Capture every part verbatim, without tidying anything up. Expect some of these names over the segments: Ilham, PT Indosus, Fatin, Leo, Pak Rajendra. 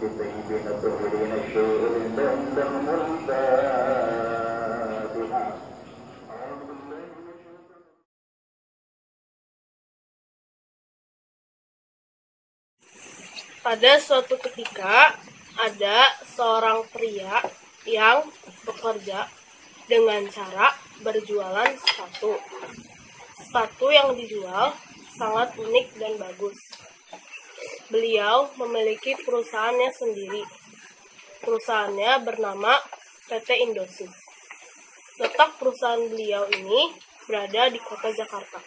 Pada suatu ketika ada seorang pria yang bekerja dengan cara berjualan sepatu. Sepatu yang dijual sangat unik dan bagus. Beliau memiliki perusahaannya sendiri. Perusahaannya bernama P T Indosus. Letak perusahaan beliau ini berada di kota Jakarta.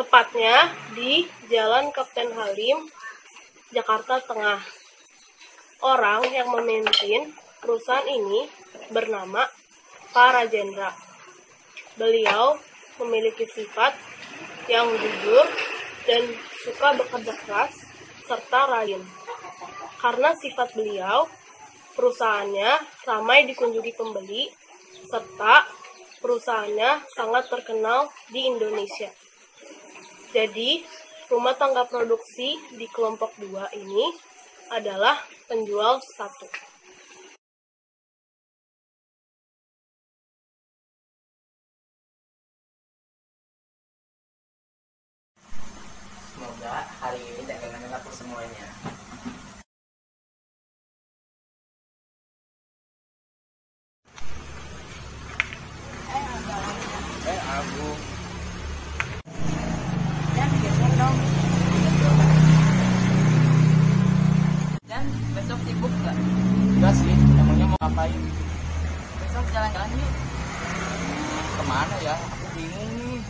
Tepatnya di Jalan Kapten Halim, Jakarta Tengah. Orang yang memimpin perusahaan ini bernama Pak Rajendra. Beliau memiliki sifat yang jujur dan suka bekerja keras serta rajin. Karena sifat beliau, perusahaannya ramai dikunjungi pembeli serta perusahaannya sangat terkenal di Indonesia. Jadi, rumah tangga produksi di kelompok dua ini adalah penjual sepatu. Semoga hari ini dagangan laku semuanya. Eh, abang. Eh, aku. Dan besok dong. Dan besok sibuk nggak? Enggak sih. Namanya mau ngapain? Besok jalan-jalan yuk. Kemana ya? Aku bingung nih.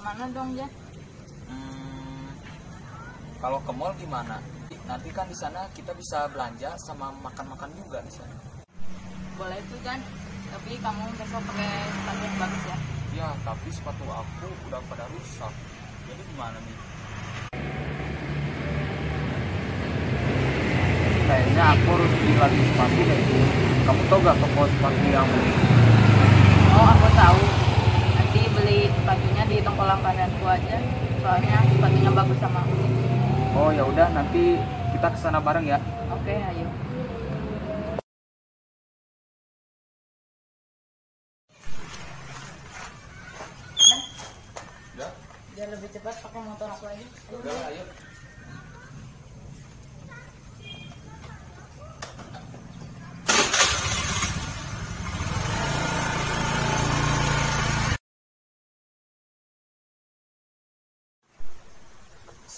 Mana dong ya? Hmm, kalau ke mall gimana? Nanti kan di sana kita bisa belanja sama makan-makan juga di sana. Boleh tuh Jan, tapi kamu besok pakai sepatu yang bagus ya? Ya, tapi sepatu aku udah pada rusak. Jadi gimana nih? Kayaknya aku harus beli lagi sepatu kayak itu. Kamu tau gak toko sepatu yang? Oh, aku tahu. Nanti beli sepatunya di toko langgananku aja, soalnya sepatunya bagus sama aku. Oh ya udah, nanti kita kesana bareng ya. Oke, ayo. Udah? Biar lebih cepat pakai motor aku aja. Udah, ayo.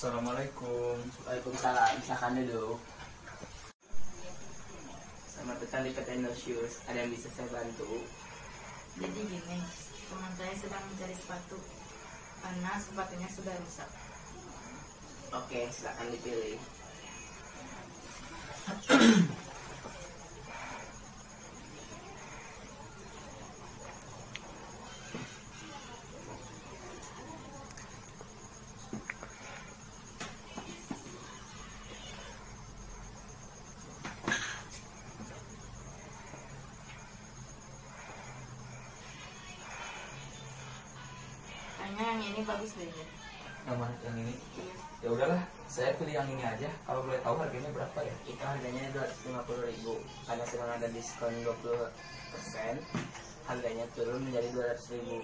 Assalamualaikum. Waalaikumsalam. Silahkan dulu. Selamat datang di P T Indosus. Ada yang bisa saya bantu? Jadi gini, teman saya sedang mencari sepatu karena sepatunya sudah rusak. Oke, silahkan dipilih. Yang ini bagus deh. Yang mana? Yang ini? Iya. Ya udahlah, saya pilih yang ini aja. Kalau boleh tahu harganya berapa ya? Itu harganya dua ratus lima puluh ribu. Karena sedang ada diskon dua puluh persen, harganya turun menjadi dua ratus ribu.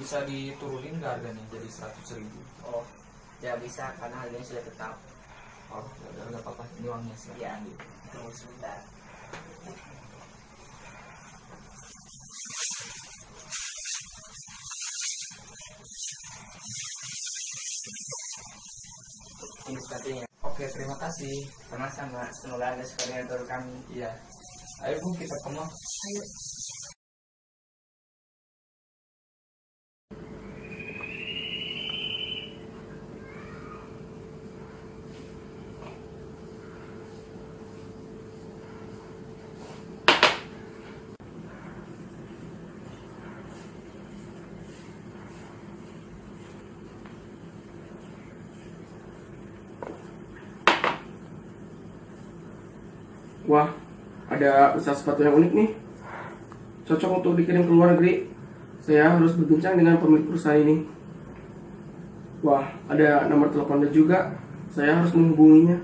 Bisa diturunin nggak harganya jadi seratus ribu? Oh, ya bisa, karena harganya sudah tetap. Oh, ya udah, nggak apa-apa. Ini uangnya sih. Ya, tunggu sebentar. Oke, terima kasih. Sama-sama, semoga ada koordinator kami. Iya. Ayo Bu, kita ke mall. Ayo. Wah, ada usaha sepatu yang unik nih. Cocok untuk dikirim ke luar negeri. Saya harus berbincang dengan pemilik perusahaan ini. Wah, ada nomor teleponnya juga. Saya harus menghubunginya.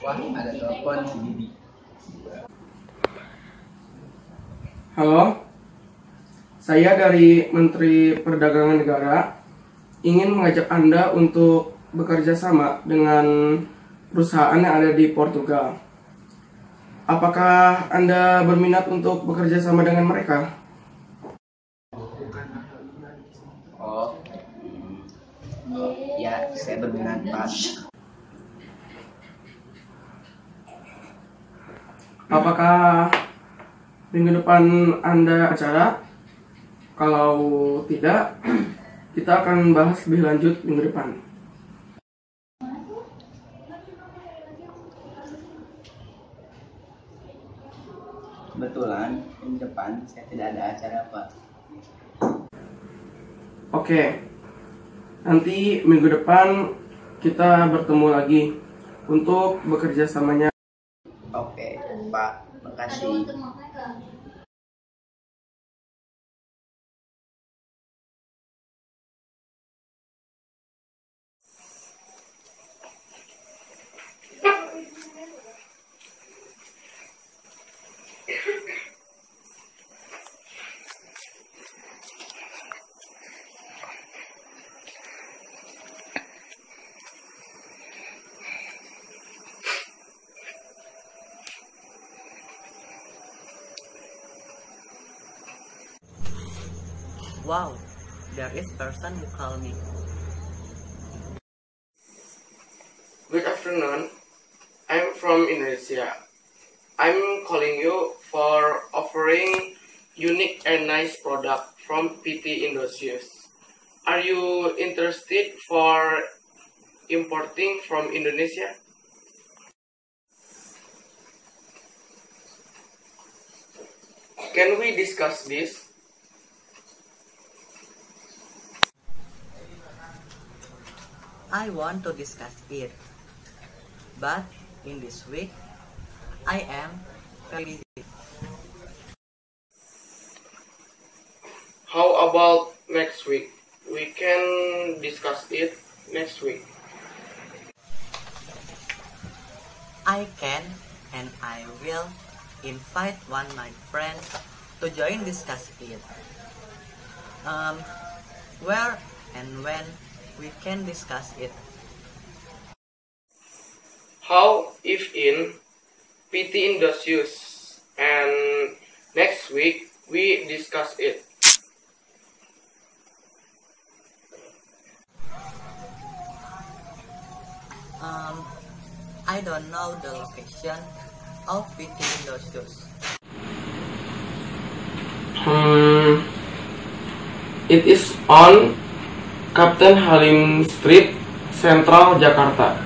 Wah, ada telepon si Bibi. Halo, saya dari Menteri Perdagangan Negara ingin mengajak Anda untuk bekerja sama dengan perusahaan yang ada di Portugal. Apakah Anda berminat untuk bekerja sama dengan mereka? Oh, oh ya, saya berminat, Pak. Apakah minggu depan Anda acara? Kalau tidak, kita akan bahas lebih lanjut minggu depan. Kebetulan minggu depan saya tidak ada acara, Pak. Oke, nanti minggu depan kita bertemu lagi untuk bekerja samanya. Oke, Pak. Makasih. Wow, there is person who called me. Good afternoon. I'm from Indonesia. I'm calling you for offering unique and nice product from P T Indosus. Are you interested for importing from Indonesia? Can we discuss this? I want to discuss it, but in this week, I am very busy. How about next week? We can discuss it next week. I can and I will invite one of my friends to join discuss it. Um, where and when? We can discuss it. How if in P T Indosus and next week we discuss it? Um, I don't know the location of P T Indosus. Hmm, it is on Kapten Halim Street, Sentral, Jakarta.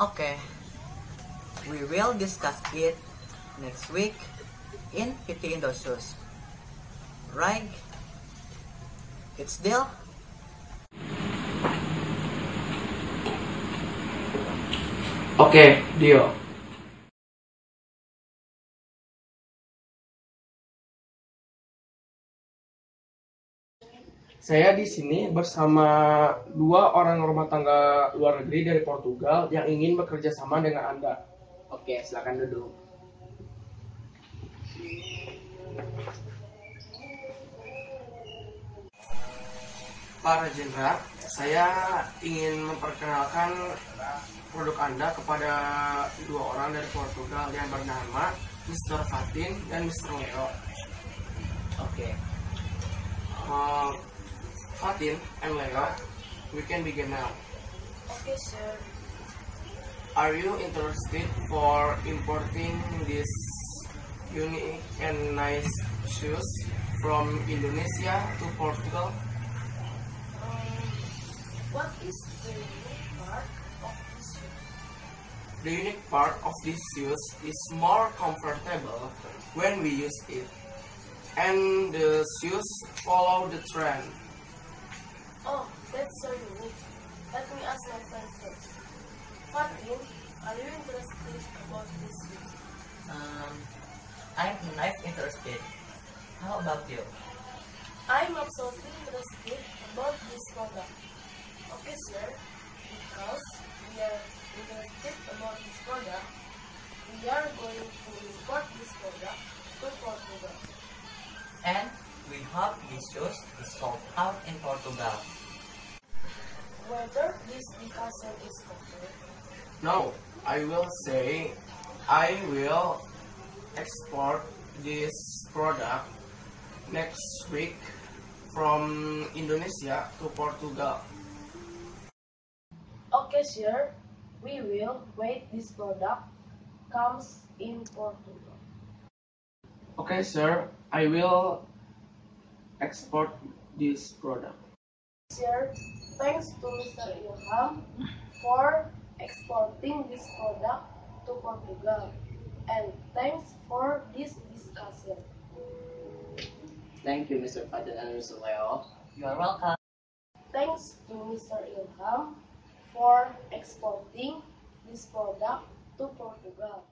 Okay, we will discuss it next week in P T Indosus. Right? It's deal? Okay, deal. Saya di sini bersama dua orang rumah tangga luar negeri dari Portugal yang ingin bekerja sama dengan Anda. Oke, silakan duduk. Pak Rajendra, saya ingin memperkenalkan produk Anda kepada dua orang dari Portugal yang bernama mister Fatin dan mister Leo. Oke. Uh, Fatin and Leo, we can begin now. Okay, sir. Are you interested for importing this unique and nice shoes from Indonesia to Portugal? Um, what is the unique part of this shoe? The unique part of this shoes is more comfortable when we use it, and the shoes follow the trend. Oh, that's so unique. Let me ask my friend first. Fatin, are you interested about this shoes? Um, I'm not interested. How about you? I'm absolutely interested about this product. Okay, sir, because we are interested about this product, we are going to import this product to Portugal. And we hope these shoes is sold out in Portugal. Whether this discussion is correct? No, I will say I will export this product next week from Indonesia to Portugal. Okay, sure. We will wait this product comes in Portugal. Okay, sir. I will export this product. Sir, thanks to Mister Ilham for exporting this product to Portugal, and thanks for this discussion. Thank you, Mister Fatin and Mister Leo. You are welcome. Thanks to Mister Ilham for exporting this product to Portugal.